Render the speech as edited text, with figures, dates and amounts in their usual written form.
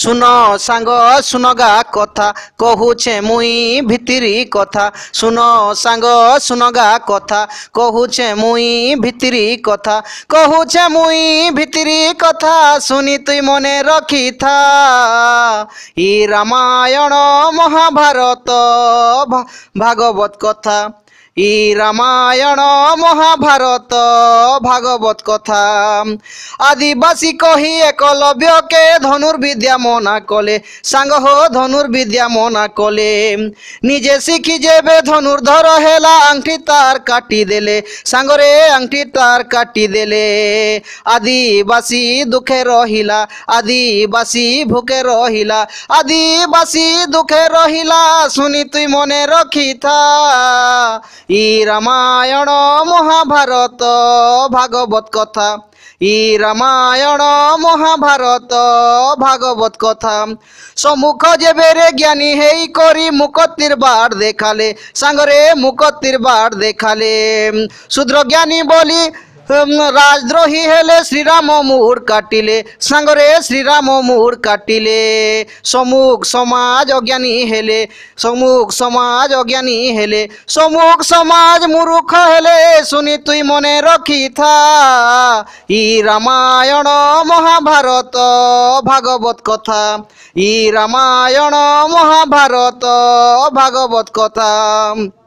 सुन सांग सुनगा कथा कहुचे मुई भितरी कथा। सुन सांग सुनगा कथा कहुचे मुई भितरी कथा। कहुचे मुई भितरी कथा सुनी तुई मने रखी था। ई रामायण महाभारत भागवत कथा। ई रामायण महाभारत भागवत कथा। आदिवासी कही एकलव्य के धनुर्विद्या मना कले। सांग हो धनुर्विद्या मना कले। निजे शिखी जेबे धनुर्धर हेला अंगठी तार काटी देले। सांगरे अंगठी तार काटी देले। आदिवासी दुखे रहिला। आदिवासी भूखे रहिला। आदिवासी दुखे रहिला सुनी तुई मने रखी था। ई रामायण महाभारत भागवत कथा। ई रामायण महाभारत भागवत कथा। सम्मुख जे बेरे ज्ञानी हेई करी मुख तिरबार देखाले। सांगरे मुख तिरबार देखाले। शूद्र ज्ञानी बोली राजद्रोही हेले श्रीराम मुहर काटिले। सांगरे श्रीराम मुहर काटिले। सम्मुख समाज अज्ञानी हेले। सम्मुख समाज अज्ञानी हेले। सम्मुख समाज मूर्ख हेले सुनी तुई मने रखी था। ई रामायण महाभारत भागवत कथा। ई रामायण महाभारत भागवत कथा।